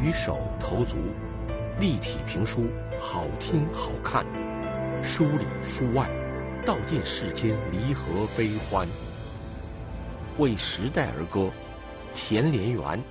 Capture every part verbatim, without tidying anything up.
举手投足立体评书，好听好看，书里书外，道尽世间离合悲欢，为时代而歌。田连元。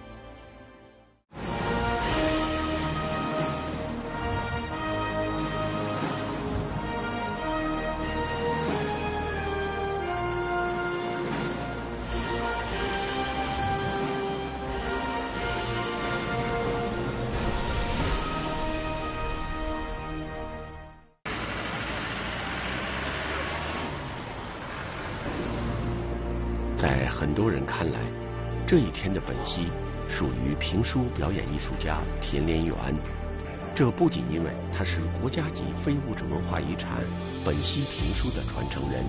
在很多人看来，这一天的本溪属于评书表演艺术家田连元。这不仅因为他是国家级非物质文化遗产本溪评书的传承人，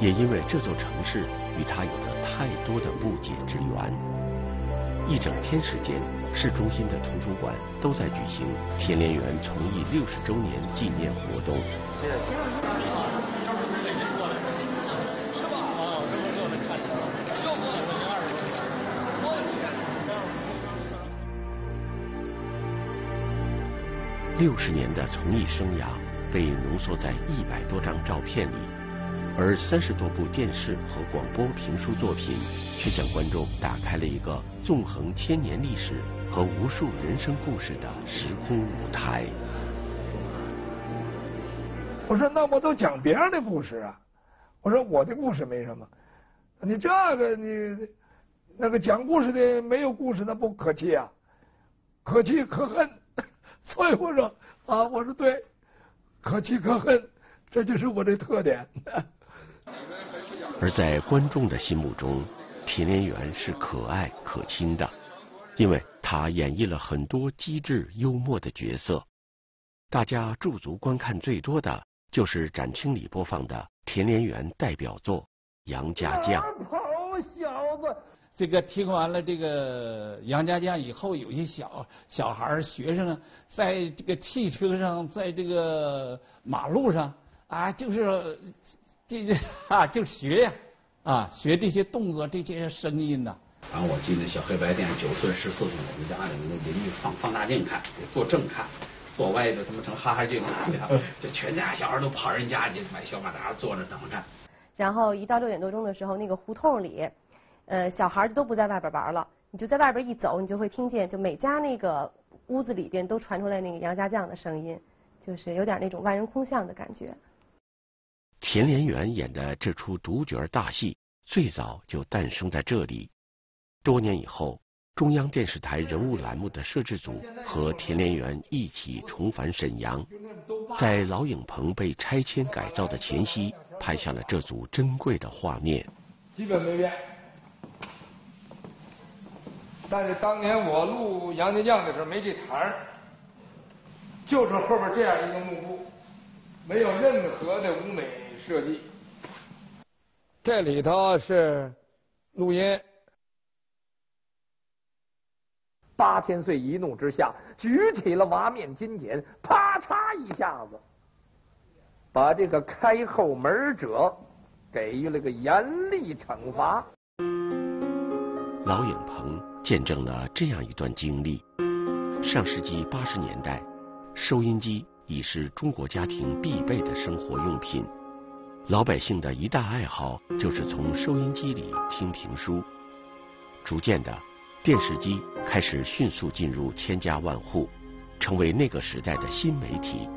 也因为这座城市与他有着太多的不解之缘。一整天时间，市中心的图书馆都在举行田连元从艺六十周年纪念活动。谢谢。六十年的从艺生涯被浓缩在一百多张照片里，而三十多部电视和广播评书作品却向观众打开了一个纵横千年历史和无数人生故事的时空舞台。我说那我都讲别人的故事啊，我说我的故事没什么，你这个你那个讲故事的没有故事，那不可气啊，可气可恨。所以我说啊，我说对，可气可恨，这就是我的特点。而在观众的心目中，田连元是可爱可亲的，因为他演绎了很多机智幽默的角色。大家驻足观看最多的就是展厅里播放的田连元代表作《杨家将》。跑小子！这个听完了这个杨家将以后，有些小小孩学生啊，在这个汽车上，在这个马路上啊，就是这这啊，就学呀啊，学这些动作，这些声音呐、啊。然后我进那小黑白店，九寸十四寸，我们家里那邻居放放大镜看，得坐正看，坐歪就他妈成哈哈镜了，就全家小孩都跑人家去买小马扎坐着等着看。然后一到六点多钟的时候，那个胡同里。呃，小孩都不在外边玩了，你就在外边一走，你就会听见，就每家那个屋子里边都传出来那个杨家将的声音，就是有点那种万人空巷的感觉。田连元演的这出独角大戏，最早就诞生在这里。多年以后，中央电视台人物栏目的摄制组和田连元一起重返沈阳，在老影棚被拆迁改造的前夕，拍下了这组珍贵的画面。基本没变。但是当年我录杨家将的时候没这台儿，就是后边这样一个幕布，没有任何的舞美设计。这里头是录音。八千岁一怒之下，举起了娃面金钱，啪嚓一下子，把这个开后门者给予了个严厉惩罚。老影棚。见证了这样一段经历。上世纪八十年代，收音机已是中国家庭必备的生活用品，老百姓的一大爱好就是从收音机里听评书。逐渐的，电视机开始迅速进入千家万户，成为那个时代的新媒体。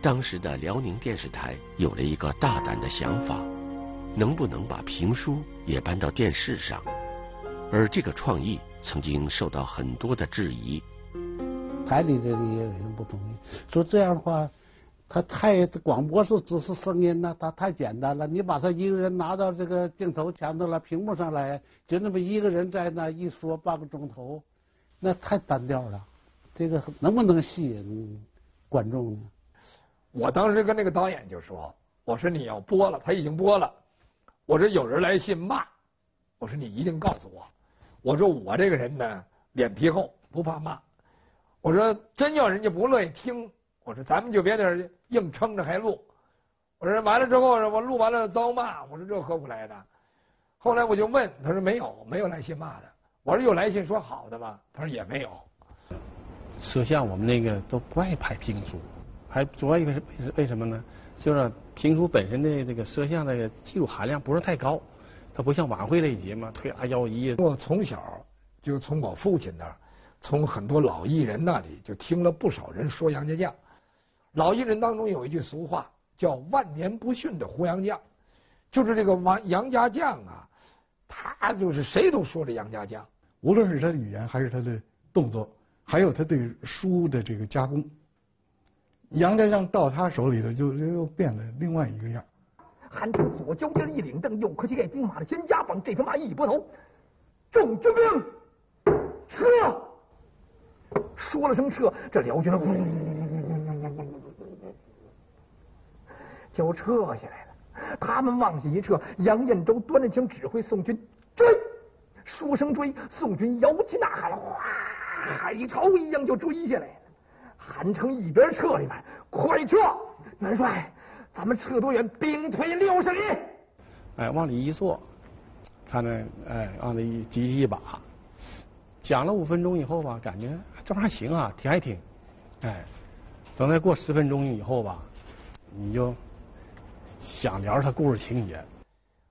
当时的辽宁电视台有了一个大胆的想法，能不能把评书也搬到电视上？而这个创意曾经受到很多的质疑，台里的人也很不同意，说这样的话，他太广播是只是声音呢，它太简单了。你把他一个人拿到这个镜头前头来，屏幕上来，就那么一个人在那一说半个钟头，那太单调了。这个能不能吸引观众呢？我当时跟那个导演就说：“我说你要播了，他已经播了。我说有人来信骂，我说你一定告诉我。”我说我这个人呢，脸皮厚，不怕骂。我说真要人家不乐意听，我说咱们就别在这硬撑着还录。我说完了之后，我录完了遭骂，我说这何苦来的？后来我就问，他说没有，没有来信骂的。我说有来信说好的吗？他说也没有。摄像我们那个都不爱拍评书，还主要一个是为什么呢？就是评书本身的这个摄像的技术含量不是太高，它不像晚会类节目推拿腰椅。我从小就从我父亲那儿，从很多老艺人那里就听了不少人说杨家将。老艺人当中有一句俗话叫“万年不逊的胡杨将”，就是这个王杨家将啊，他就是谁都说这杨家将，无论是他的语言还是他的动作。 还有他对书的这个加工，杨家将到他手里头就又变了另外一个样。韩廷左交接一领镫，右磕膝盖，兵马的肩夹绑，这匹马一拨头，众军兵撤！说了声撤，这辽军就撤下来了。他们往下一撤，杨彦周端着枪指挥宋军追，说声追，宋军摇旗呐喊，哗！ 海潮一样就追下来了，韩城一边撤一边，快撤！元帅，咱们撤多远？兵推六十里。哎，往里一坐，看着哎，往里举起一把，讲了五分钟以后吧，感觉这玩意儿行啊，挺爱听。哎，等再过十分钟以后吧，你就想聊他故事情节。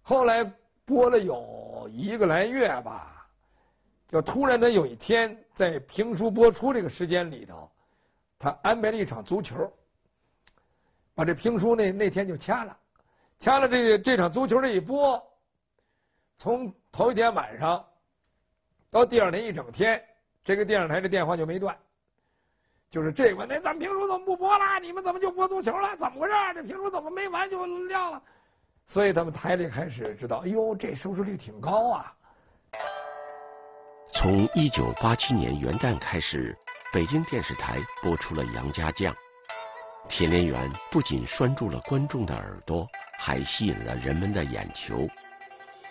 后来播了有一个来月吧。 就突然，他有一天在评书播出这个时间里头，他安排了一场足球，把这评书那那天就掐了，掐了这这场足球这一播，从头一天晚上到第二天一整天，这个电视台的电话就没断，就是这个，那咱们评书怎么不播了？你们怎么就播足球了？怎么回事？这评书怎么没完就撂了？所以他们台里开始知道，哎呦，这收视率挺高啊。 从一九八七年元旦开始，北京电视台播出了《杨家将》。铁莲园不仅拴住了观众的耳朵，还吸引了人们的眼球。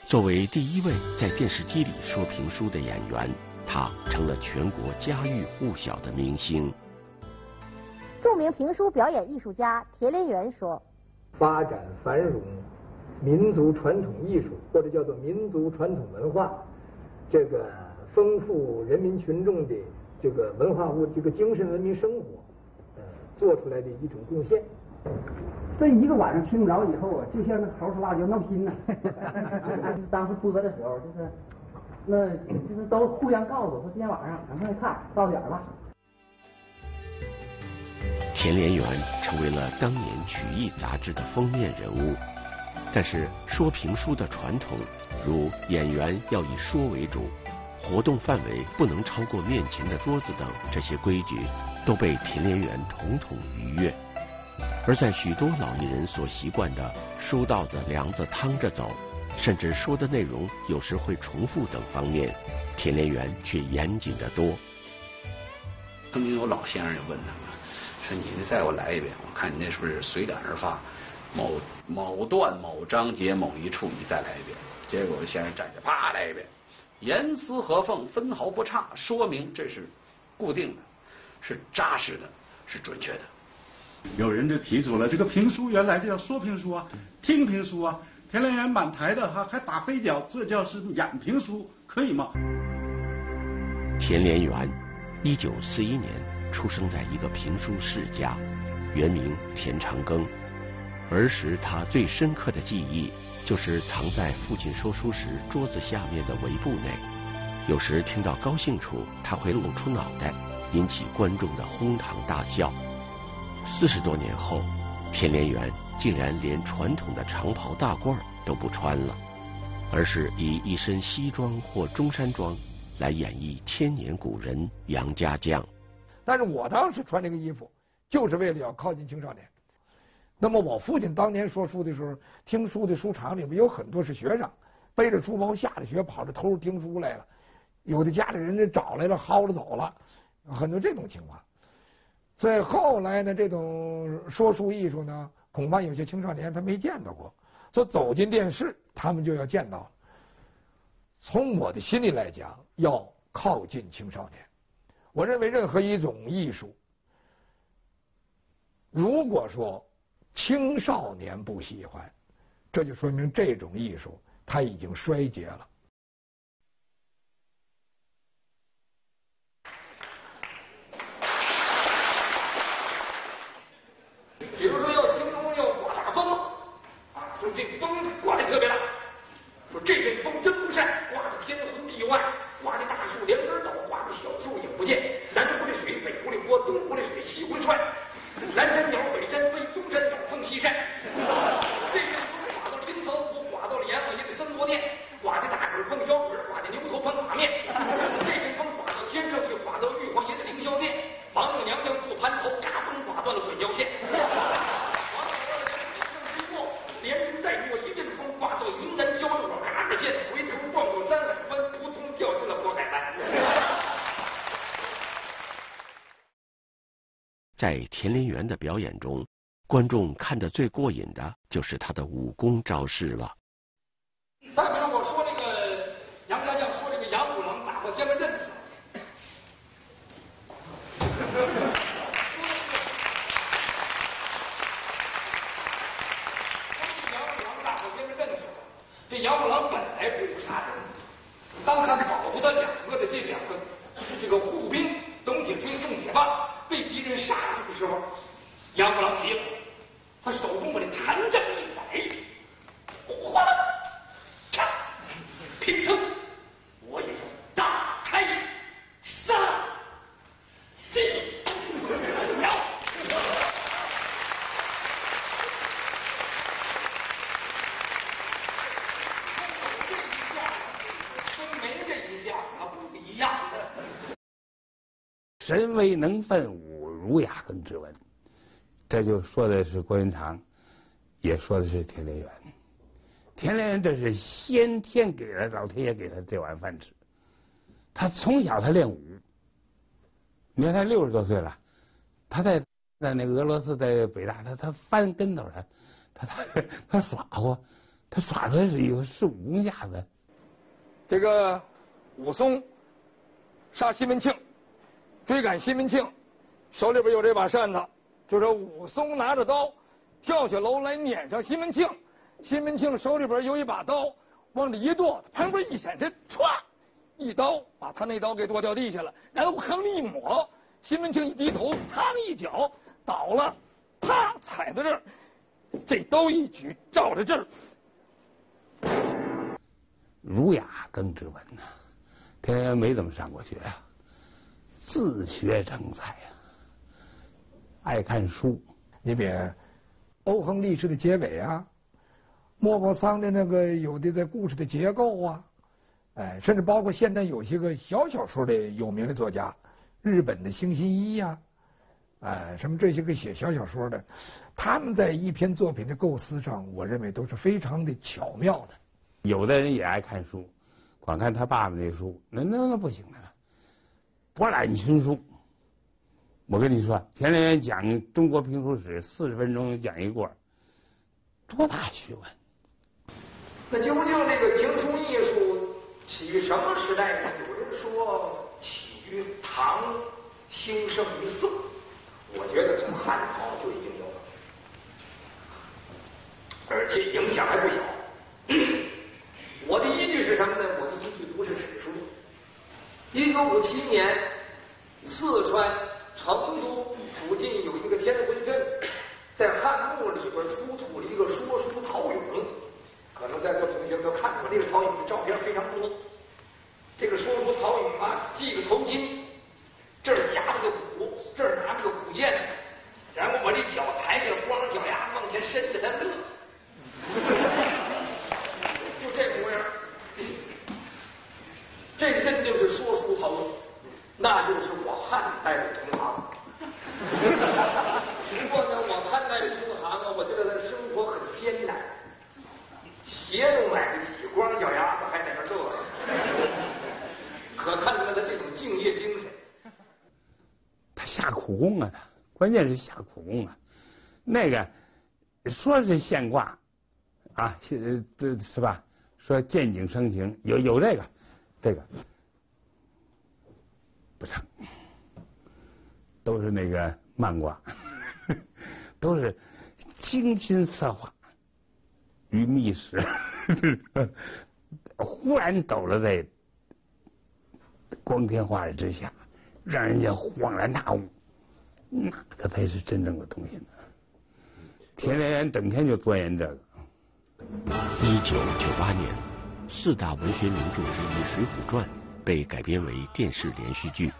作为第一位在电视机里说评书的演员，他成了全国家喻户晓的明星。著名评书表演艺术家铁莲园说：“发展繁荣民族传统艺术，或者叫做民族传统文化，这个。” 丰富人民群众的这个文化物、这个精神文明生活，呃，做出来的一种贡献。这一个晚上听不着以后啊，就像那猴吃辣椒闹心呢。当时播的时候，就是那就是都互相告诉说今天晚上赶快看到点了。田连元成为了当年曲艺杂志的封面人物，但是说评书的传统，如演员要以说为主。 活动范围不能超过面前的桌子等这些规矩都被田连元统统逾越，而在许多老艺人所习惯的书到子梁子趟着走，甚至说的内容有时会重复等方面，田连元却严谨得多。曾经有老先生就问他们说：“你再给我来一遍，我看你那是不是随感而发？某某段某章节某一处你再来一遍。”结果先生站起来啪来一遍。 严丝合缝，分毫不差，说明这是固定的，是扎实的，是准确的。有人就提出了，这个评书原来就叫说评书啊，听评书啊，田连元满台的还还打飞脚，这叫是演评书，可以吗？田连元，一九四一年出生在一个评书世家，原名田长庚。儿时他最深刻的记忆。 就是藏在父亲说书时桌子下面的围布内，有时听到高兴处，他会露出脑袋，引起观众的哄堂大笑。四十多年后，田连元竟然连传统的长袍大褂都不穿了，而是以一身西装或中山装来演绎千年古人杨家将。但是我当时穿这个衣服，就是为了要靠近青少年。 那么我父亲当年说书的时候，听书的书场里面有很多是学生，背着书包下着雪跑着偷着听书来了，有的家里人就找来了薅着走了，很多这种情况。所以后来呢，这种说书艺术呢，恐怕有些青少年他没见到过，所以走进电视他们就要见到了。从我的心里来讲，要靠近青少年。我认为任何一种艺术，如果说 青少年不喜欢，这就说明这种艺术它已经衰竭了。方法面，这类方法要先上去划到玉皇爷的凌霄殿，王母娘娘做蟠桃，嘎嘣刮断了准腰线。王母娘娘一声惊过，连人带货一阵风刮到云南交流口，嘎着线回头撞过山海关，扑通掉进了渤海湾。在田林元的表演中，观众看得最过瘾的就是他的武功招式了。 神威能奋武，儒雅跟质文，这就说的是关云长，也说的是田连元。田连元这是先天给了老天爷给他这碗饭吃，他从小他练武。你看他六十多岁了，他在在那个俄罗斯在北大，他他翻跟头来，他他他耍过，他耍出来是有是武功架子。这个武松杀西门庆。 追赶西门庆，手里边有这把扇子，就说武松拿着刀跳下楼来撵上西门庆。西门庆手里边有一把刀，往这一剁，旁边一闪身，歘，一刀把他那刀给剁掉地下了。然后横着一抹，西门庆一低头，嘡一脚倒了，啪踩在这儿，这刀一举照着这儿。儒雅跟质文呐，田连元没怎么上过学呀、啊。 自学成才呀、啊，爱看书。你比欧亨利式的结尾啊，莫泊桑的那个有的在故事的结构啊，哎，甚至包括现在有些个小小说的有名的作家，日本的星新一呀、啊，哎，什么这些个写小小说的，他们在一篇作品的构思上，我认为都是非常的巧妙的。有的人也爱看书，光看他爸爸那书，那那那不行的。 博览群书，我跟你说，田连元讲中国评书史四十分钟讲一过，多大学问！那究竟这个评书艺术起于什么时代呢？有人说起于唐，兴盛于宋，我觉得从汉朝就已经有了，而且影响还不小。嗯、我的依据是什么呢？我的依据不是史书。 一九五七年，四川成都附近有一个天回镇，在汉墓里边出土了一个说书陶俑，可能在座同学们都看过这个陶俑的照片非常多。这个说书陶俑啊，系个头巾，这儿夹着个鼓，这儿拿着个鼓剑，然后把这脚抬起来，光着脚丫往前伸着，他乐，就这模样。 这真就是说书陶俑，那就是我汉代的同行。不过呢，我汉代的同行啊，我觉得他生活很艰难，鞋都买不起，光着脚丫子还在那乐。可看出来他这种敬业精神。他下苦功啊，他关键是下苦功啊。那个说是现挂，啊，现这是吧？说见景生情，有有这个。 这个不成，都是那个漫卦，都是精心策划与密室，忽然抖了在光天化日之下，让人家恍然大悟，那个才是真正的东西呢。田连元整天就钻研这个。一九九八年。 四大文学名著之一《水浒传》被改编为电视连续剧，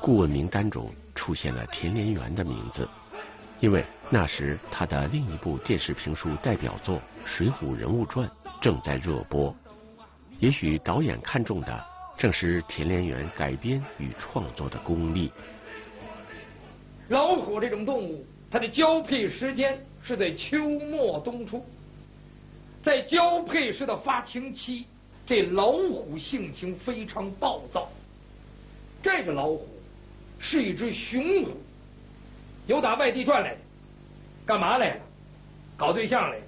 顾问名单中出现了田连元的名字，因为那时他的另一部电视评书代表作《水浒人物传》正在热播。也许导演看重的正是田连元改编与创作的功力。老虎这种动物，它的交配时间是在秋末冬初，在交配时的发情期，这老虎性情非常暴躁。这个老虎是一只雄虎，有打外地转来的，干嘛来了？搞对象来了。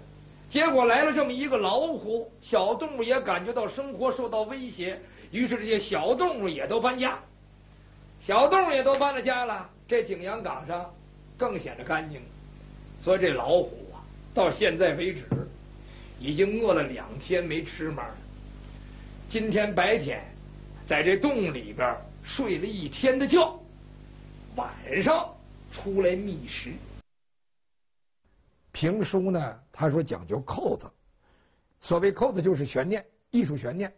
结果来了这么一个老虎，小动物也感觉到生活受到威胁，于是这些小动物也都搬家，小动物也都搬了家了。这景阳冈上更显得干净，所以这老虎啊，到现在为止已经饿了两天没吃嘛了。今天白天在这洞里边睡了一天的觉，晚上出来觅食。评书呢，他说讲究扣子，所谓扣子就是悬念，艺术悬念，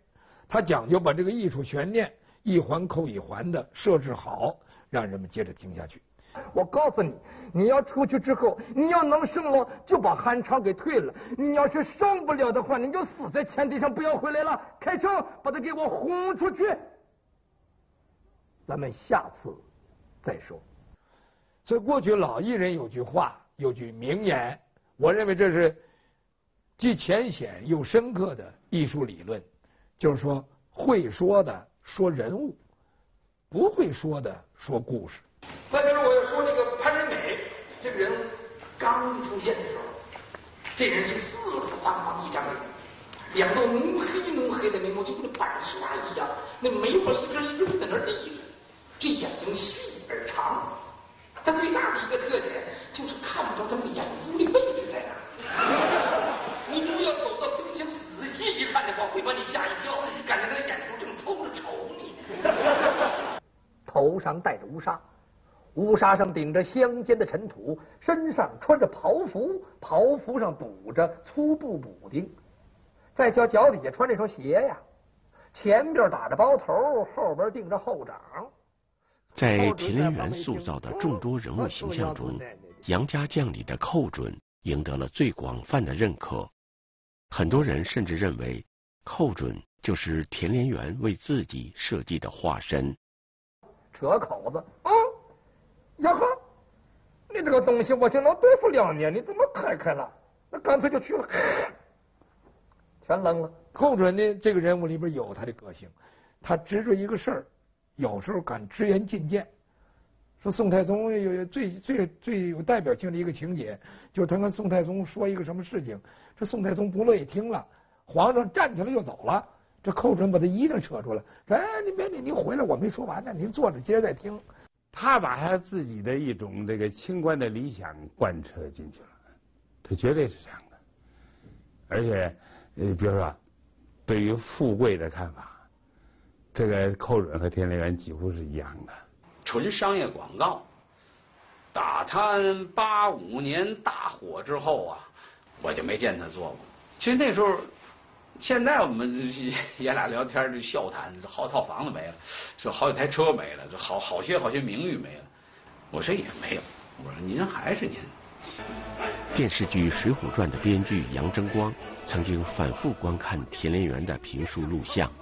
他讲究把这个艺术悬念一环扣一环的设置好，让人们接着听下去。我告诉你，你要出去之后，你要能胜了，就把寒窗给退了；你要是胜不了的话，你就死在前提上，不要回来了。开车把他给我轰出去。咱们下次再说。所以过去老艺人有句话，有句名言，我认为这是既浅显又深刻的艺术理论，就是说，会说的说人物，不会说的说故事。再比如我要说那个潘仁美这个人物刚出现的时候，这人是四四方方一张脸，两道浓黑浓黑的眉毛，就跟白纱一样，那眉毛一根一根在那立着，这眼睛细而长。他最大的一个特点就是看不着他们眼珠的位置在哪。你不要走到跟前仔细一看的话，会把你吓一跳，感觉他的眼珠正偷着瞅你。头上戴着乌纱，乌纱上顶着乡间的尘土，身上穿着袍服，袍服上补着粗布补丁，再瞧脚底下穿这双鞋呀，前边打着包头，后边定着后掌。在田连元塑造的众多人物形象中，杨家将里的寇准赢得了最广泛的认可。很多人甚至认为，寇准就是田连元为自己设计的化身。扯口子啊！呀哈，你这个东西我就能对付两年，你怎么开开了？那干脆就去了，全扔了。寇准呢，这个人物里边有他的个性，他执着一个事儿，有时候敢直言进谏。说宋太宗有最最最有代表性的一个情节，就是他跟宋太宗说一个什么事情，这宋太宗不乐意听了，皇上站起来就走了，这寇准把他衣裳扯住了，说：“哎，您别理，您回来我没说完呢，您坐着接着再听。”他把他自己的一种这个清官的理想贯彻进去了，他绝对是这样的。而且，呃，比如说，对于富贵的看法，这个寇准和田连元几乎是一样的。纯商业广告，打他八五年大火之后啊，我就没见他做过。其实那时候，现在我们爷俩聊天就笑谈，这好套房子没了，说好几台车没了，这好好些好些名誉没了。我说也没有，我说您还是您。电视剧《水浒传》的编剧杨争光曾经反复观看田连元的评书录像。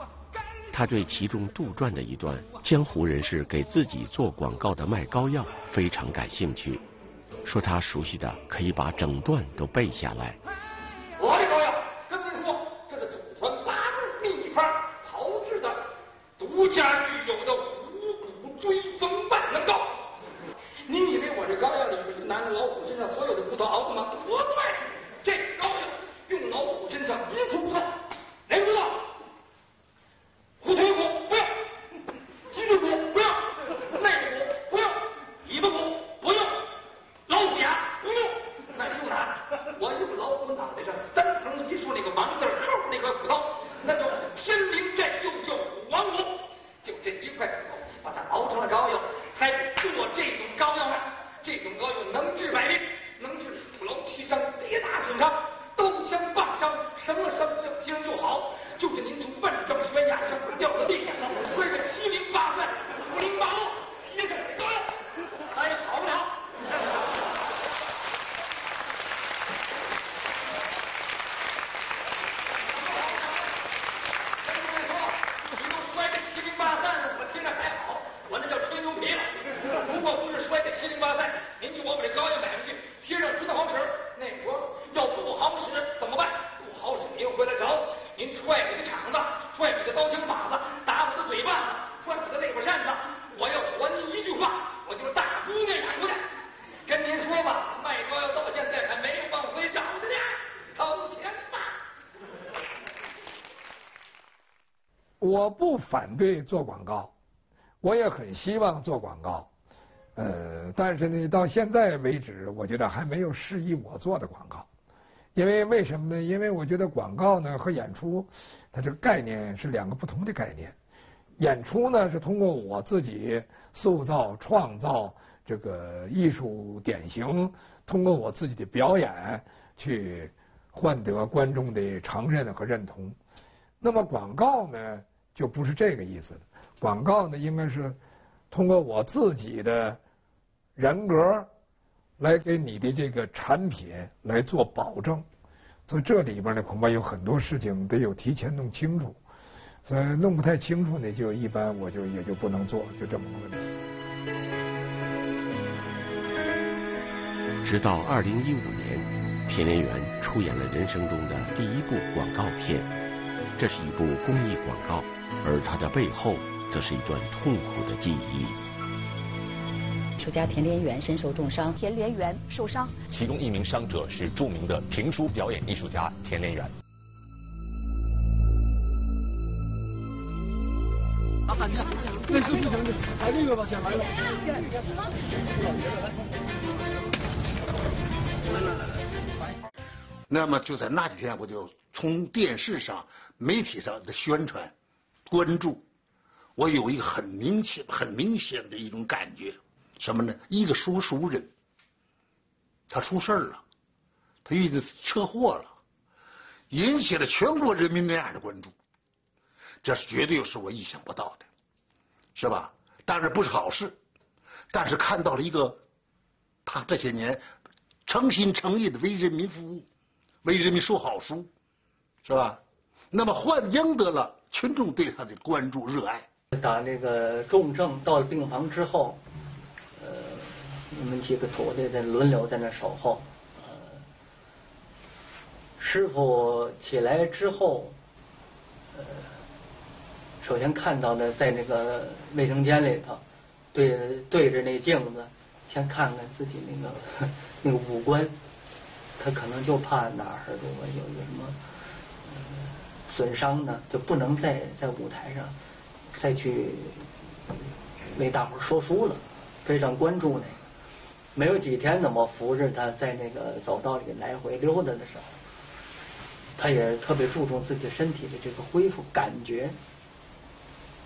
他对其中杜撰的一段江湖人士给自己做广告的卖膏药非常感兴趣，说他熟悉的可以把整段都背下来。我这膏药跟您说，这是祖传八字秘方炮制的，独家具有的虎骨追风万能膏。您以为我这膏药里面就拿着老虎身上所有的骨头熬的吗？不对，这膏药用老虎身上一处不动，哪个不动？虎腿骨不要，脊椎骨不要，肋骨不要，尾巴骨不用，老虎牙不用，那用哪？我用老虎脑袋上三横一竖那个王字扣那块骨头，那叫天灵盖，又叫虎王骨，就这一块骨头，把它熬成了膏药，还做这种膏药卖。这种膏药能治百病，能治鼠痨、踢伤、跌打损伤、刀枪棒伤，什么伤就听就好，就这我不反对做广告，我也很希望做广告，呃，但是呢，到现在为止，我觉得还没有适宜我做的广告。因为为什么呢？因为我觉得广告呢和演出，它这个概念是两个不同的概念。演出呢是通过我自己塑造、创造这个艺术典型，通过我自己的表演去换得观众的承认和认同。那么广告呢就不是这个意思了。广告呢应该是通过我自己的人格来给你的这个产品来做保证，所以这里边呢恐怕有很多事情得有提前弄清楚，所以弄不太清楚呢，就一般我就也就不能做，就这么个问题。直到二零一五年，田连元出演了人生中的第一部广告片，这是一部公益广告，而它的背后则是一段痛苦的记忆。艺术家田连元身受重伤，田连元受伤，其中一名伤者是著名的评书表演艺术家田连元。啊，你看，那是不行的，来这个吧，先来了。那么就在那几天，我就从电视上、媒体上的宣传、关注，我有一个很明显、很明显的一种感觉。什么呢？一个说书人，他出事儿了，他遇到车祸了，引起了全国人民那样的关注，这是绝对是我意想不到的，是吧？当然不是好事，但是看到了一个他这些年诚心诚意的为人民服务，为人民说好书，是吧？那么换赢得了群众对他的关注热爱。打那个重症到了病房之后。我们几个徒弟在轮流在那守候，呃，师傅起来之后，呃，首先看到的在那个卫生间里头，对对着那镜子，先看看自己那个那个五官，他可能就怕哪儿如果有有什么、呃、损伤呢，就不能再在舞台上再去为大伙儿说书了，非常关注那个。没有几天呢，我扶着他在那个走道里来回溜达的时候，他也特别注重自己身体的这个恢复感觉。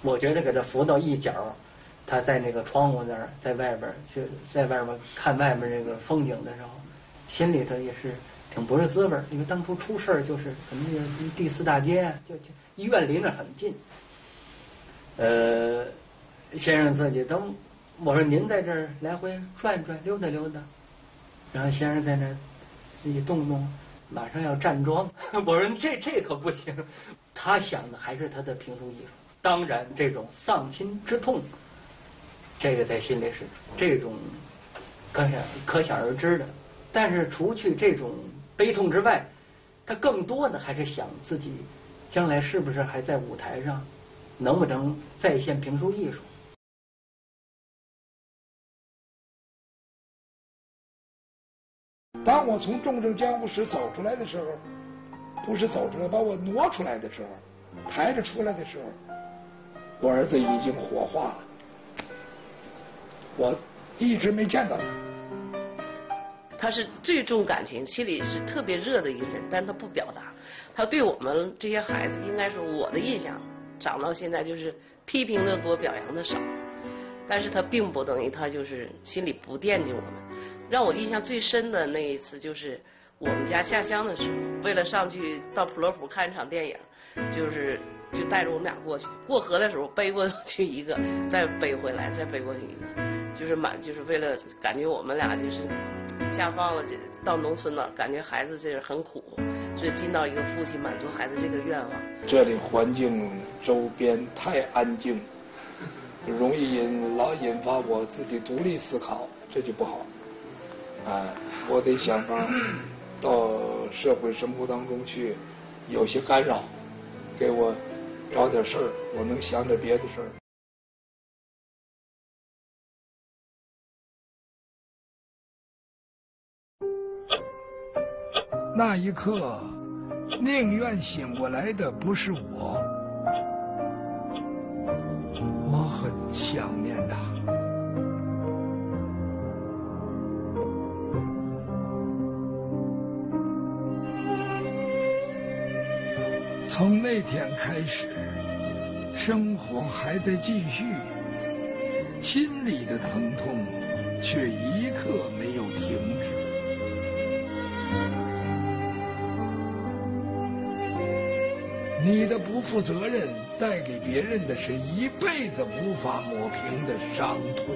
我觉得给他扶到一角，他在那个窗户那儿，在外边去，在外边看外面这个风景的时候，心里头也是挺不是滋味。因为当初出事儿就是什么第四大街，就就医院离那很近。呃，先生自己都。我说您在这儿来回转转溜达溜达，然后先生在那自己动动，马上要站桩。我说这这可不行。他想的还是他的评书艺术，当然这种丧亲之痛，这个在心里是这种可想可想而知的。但是除去这种悲痛之外，他更多的还是想自己将来是不是还在舞台上，能不能再现评书艺术。当我从重症监护室走出来的时候，不是走出来，把我挪出来的时候，抬着出来的时候，我儿子已经火化了。我一直没见到他。他是最重感情，心里是特别热的一个人，但他不表达。他对我们这些孩子，应该说我的印象，长到现在就是批评的多，表扬的少。但是他并不等于他就是心里不惦记我们。让我印象最深的那一次就是我们家下乡的时候，为了上去到普罗普看一场电影，就是就带着我们俩过去，过河的时候背过去一个，再背回来，再背过去一个，就是满就是为了感觉我们俩就是下放了，到农村了，感觉孩子这是很苦，所以尽到一个父亲满足孩子这个愿望。这里环境周边太安静，容易引老引发我自己独立思考，这就不好。啊，我得想法到社会生活当中去，有些干扰，给我找点事儿，我能想点别的事儿。那一刻，宁愿醒过来的不是我，我很想念他。从那天开始，生活还在继续，心里的疼痛却一刻没有停止。 你的不负责任带给别人的是一辈子无法抹平的伤痛。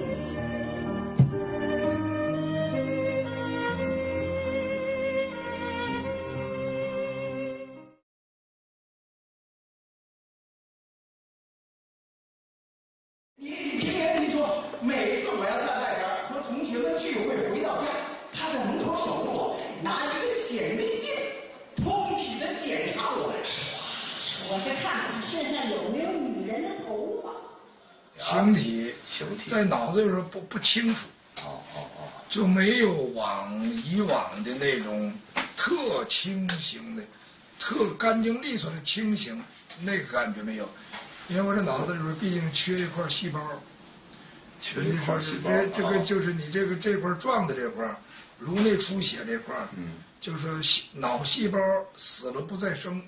你别跟你说，每次我要在外边和同学们聚会回到家，他在门口守着我，拿一个显微镜通体的检查我。 我是看看你身上有没有女人的头发。形体，形体，在脑子有时候不不清楚。哦哦哦，就没有往以往的那种特清醒的、特干净利索的清醒那个感觉没有，因为我这脑子里边毕竟缺一块细胞。缺一块细胞。这这个就是你这个这块撞的这块，颅内出血这块，嗯，就是细脑细胞死了不再生。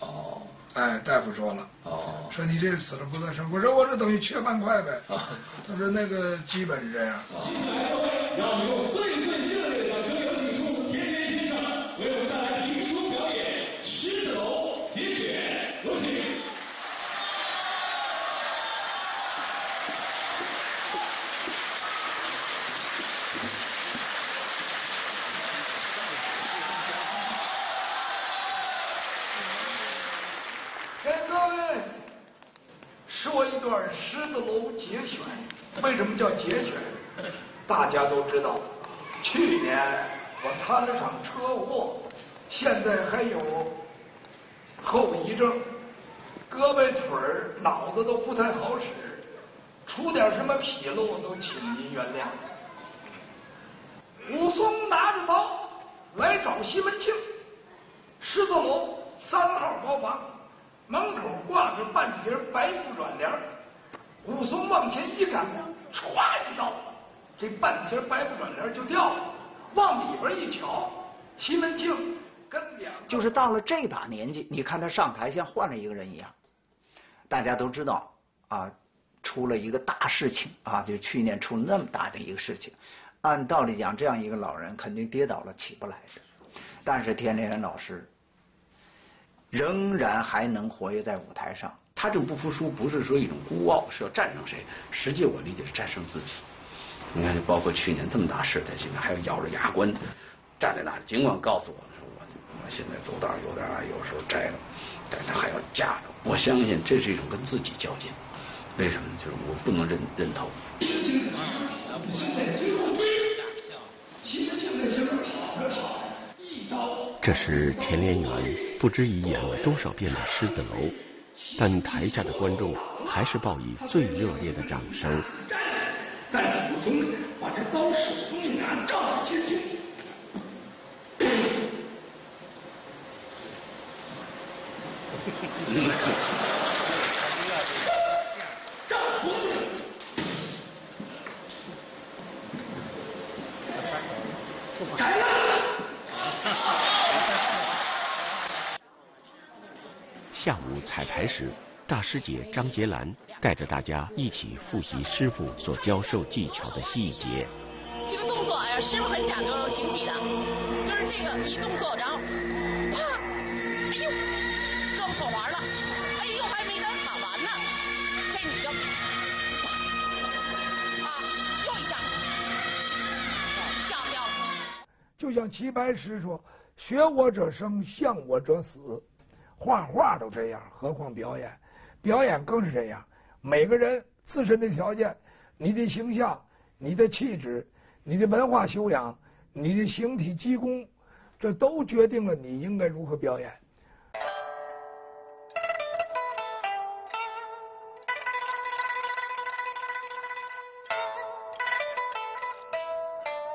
哦，哎，大夫说了，哦，说你这死了不再生，我说我这等于缺半块呗，啊，他说那个基本是这样。接下来让我们用最最热烈的掌声有请祝福田园先生为我们带来评书表演《狮子楼解雪》，有请。《狮子楼节选》为什么叫节选？大家都知道，去年我摊了场车祸，现在还有后遗症，胳膊腿儿、脑子都不太好使，出点什么纰漏都请您原谅。武松拿着刀来找西门庆，狮子楼三号包房门口挂着半截白布软帘。 武松往前一赶，歘一刀，这半截白布软帘就掉了。往里边一瞧，西门庆跟两个就是到了这把年纪，你看他上台像换了一个人一样。大家都知道啊，出了一个大事情啊，就去年出了那么大的一个事情。按道理讲，这样一个老人肯定跌倒了起不来的，但是田连元老师仍然还能活跃在舞台上。 他这个不服输不是说一种孤傲，是要战胜谁？实际我理解是战胜自己。你看，就包括去年这么大事在现在还要咬着牙关站在那里。尽管告诉我说我我现在走道有点啊，有时候摘了，但他还要架着。我相信这是一种跟自己较劲。为什么？就是我不能认认头。这是田连元不知已演了多少遍的《狮子楼》。 但台下的观众还是报以最热烈的掌声。但是武松把这刀手中一拿，照着前胸。张红，斩了！下午彩排时，大师姐张洁兰带着大家一起复习师傅所教授技巧的细节。这个动作哎，师傅很讲究形体的，就是这个一动作，然后啪，哎呦，胳膊手滑了，哎呦，还没等打完呢，这女的啪啊，又一下，吓掉了。就像齐白石说：“学我者生，向我者死。” 画画都这样，何况表演？表演更是这样。每个人自身的条件、你的形象、你的气质、你的文化修养、你的形体机工，这都决定了你应该如何表演。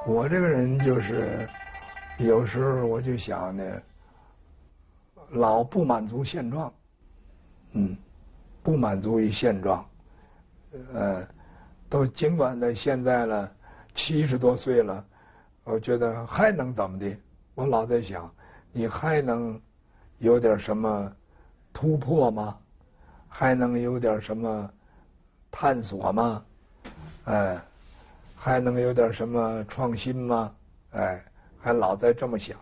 我这个人就是，有时候我就想呢。 老不满足现状，嗯，不满。满足于现状，呃，都尽管在现在了七十多岁了，我觉得还能怎么的？我老在想，你还能有点什么突破吗？还能有点什么探索吗？哎，还能有点什么创新吗？哎，还老在这么想。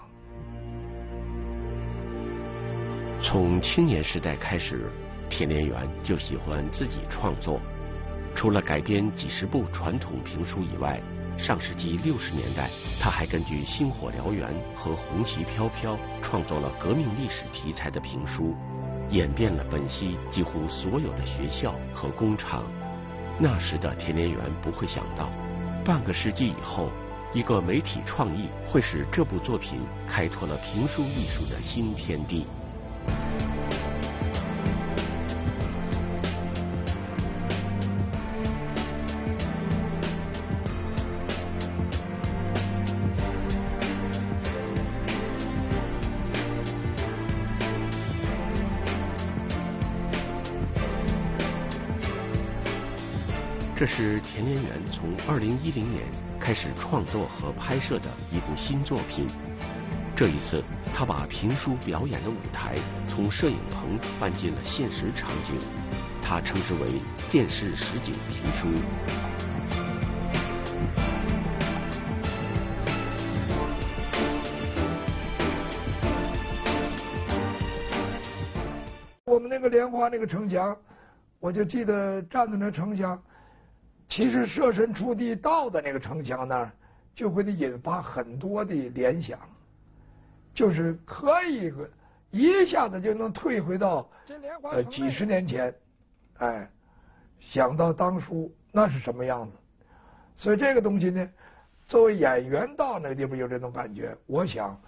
从青年时代开始，田连元就喜欢自己创作。除了改编几十部传统评书以外，上世纪六十年代，他还根据《星火燎原》和《红旗飘飘》创作了革命历史题材的评书，演遍了本溪几乎所有的学校和工厂。那时的田连元不会想到，半个世纪以后，一个媒体创意会使这部作品开拓了评书艺术的新天地。这是田连元从二零一零年开始创作和拍摄的一部新作品。这一次，他把评书表演的舞台从摄影棚搬进了现实场景，他称之为“电视实景评书”。我们那个莲花那个城墙，我就记得站在那城墙，其实设身处地到的那个城墙那儿，就会引发很多的联想。就是可以一下子就能退回到呃几十年前，哎，想到当初那是什么样子，所以这个东西呢，作为演员到那个地方有这种感觉。我想，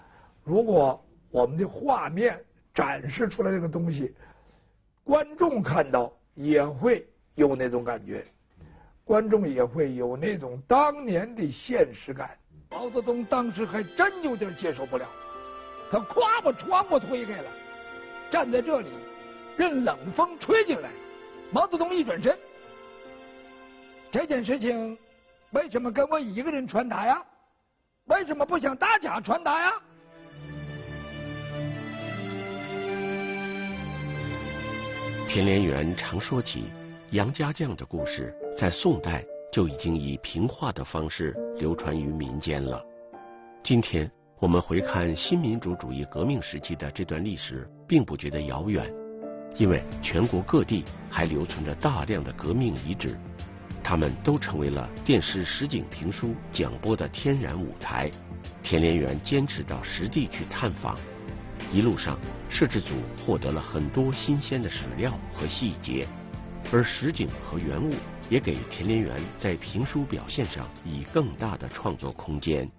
如果我们的画面展示出来这个东西，观众看到也会有那种感觉，观众也会有那种当年的现实感。毛泽东当时还真有点接受不了。他咵把窗户推开了，站在这里，任冷风吹进来。毛泽东一转身，这件事情为什么跟我一个人传达呀？为什么不向大家传达呀？田连元常说起杨家将的故事，在宋代就已经以评话的方式流传于民间了。今天我们回看新民主主义革命时期的这段历史，并不觉得遥远，因为全国各地还留存着大量的革命遗址，它们都成为了电视实景评书讲播的天然舞台。田连元坚持到实地去探访，一路上摄制组获得了很多新鲜的史料和细节，而实景和原物也给田连元在评书表现上以更大的创作空间。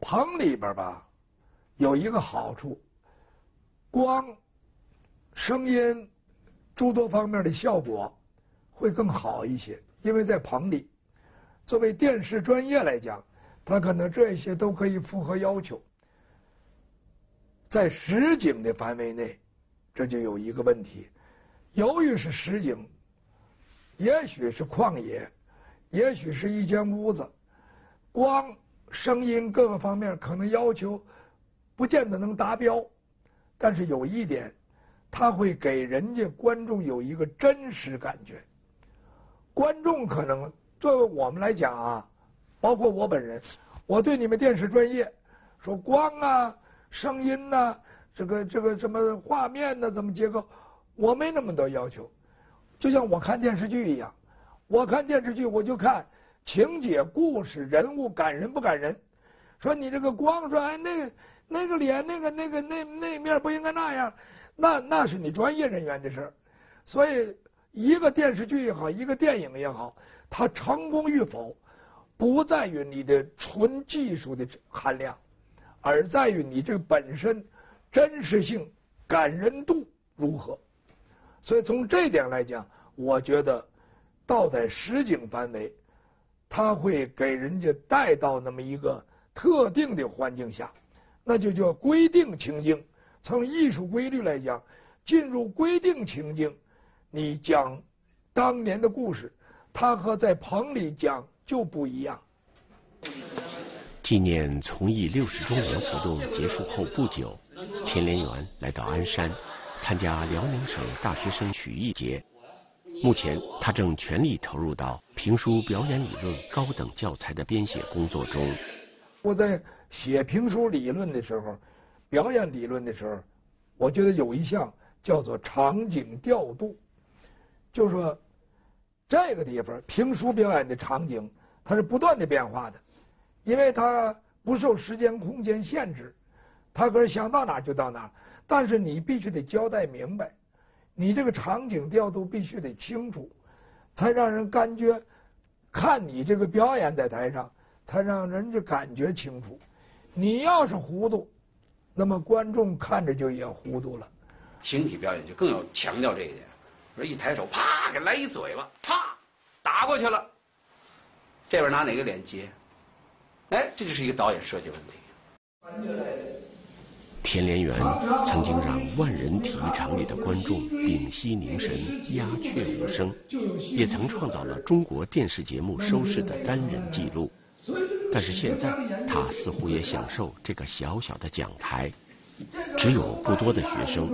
棚里边吧，有一个好处，光、声音诸多方面的效果会更好一些，因为在棚里。作为电视专业来讲，它可能这些都可以符合要求。在实景的范围内，这就有一个问题，由于是实景，也许是旷野，也许是一间屋子，光、声音各个方面可能要求不见得能达标，但是有一点，它会给人家观众有一个真实感觉。观众可能作为我们来讲啊，包括我本人，我对你们电视专业说光啊、声音啊、这个这个什么画面呢、啊、怎么结构，我没那么多要求。就像我看电视剧一样，我看电视剧我就看情节、故事、人物感人不感人？说你这个光说，哎，那个那个脸，那个那个那那面不应该那样，那那是你专业人员的事儿。所以，一个电视剧也好，一个电影也好，它成功与否，不在于你的纯技术的含量，而在于你这本身真实性、感人度如何。所以从这点来讲，我觉得倒在实景范围，他会给人家带到那么一个特定的环境下，那就叫规定情境。从艺术规律来讲，进入规定情境，你讲当年的故事，他和在棚里讲就不一样。纪念从艺六十周年活动结束后不久，田连元来到鞍山，参加辽宁省大学生曲艺节。目前，他正全力投入到评书表演理论高等教材的编写工作中。我在写评书理论的时候，表演理论的时候，我觉得有一项叫做场景调度，就是说这个地方评书表演的场景它是不断的变化的，因为它不受时间空间限制，它可是想到哪儿就到哪儿，但是你必须得交代明白，你这个场景调度必须得清楚，才让人感觉看你这个表演在台上，才让人家感觉清楚。你要是糊涂，那么观众看着就也糊涂了。形体表演就更要强调这一点，说一抬手，啪给来一嘴巴，啪打过去了，这边拿哪个脸接？哎，这就是一个导演设计问题。田连元曾经让万人体育场里的观众屏息凝神，鸦雀无声，也曾创造了中国电视节目收视的单人纪录。但是现在，他似乎也享受这个小小的讲台，只有不多的学生，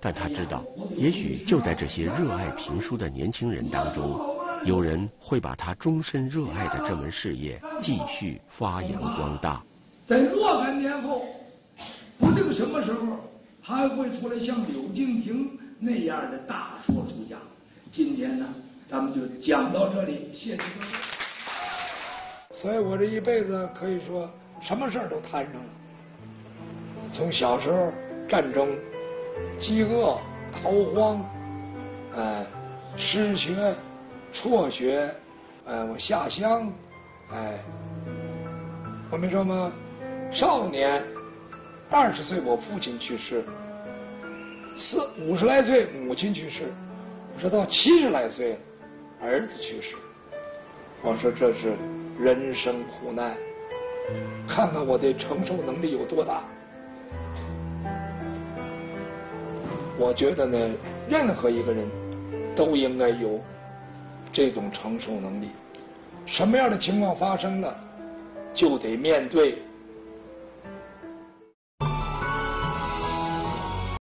但他知道，也许就在这些热爱评书的年轻人当中，有人会把他终身热爱的这门事业继续发扬光大。在若干年后，不定什么时候，还会出来像柳敬亭那样的大说书家。今天呢，咱们就讲到这里，谢谢各位。所以我这一辈子可以说什么事儿都摊上了，从小时候战争、饥饿、逃荒，呃，失学、辍学，呃，我下乡，哎、呃，我没说吗？少年二十岁，我父亲去世；四五十来岁，母亲去世；我说到七十来岁，儿子去世。我说这是人生苦难，看看我的承受能力有多大。我觉得呢，任何一个人都应该有这种承受能力，什么样的情况发生了，就得面对，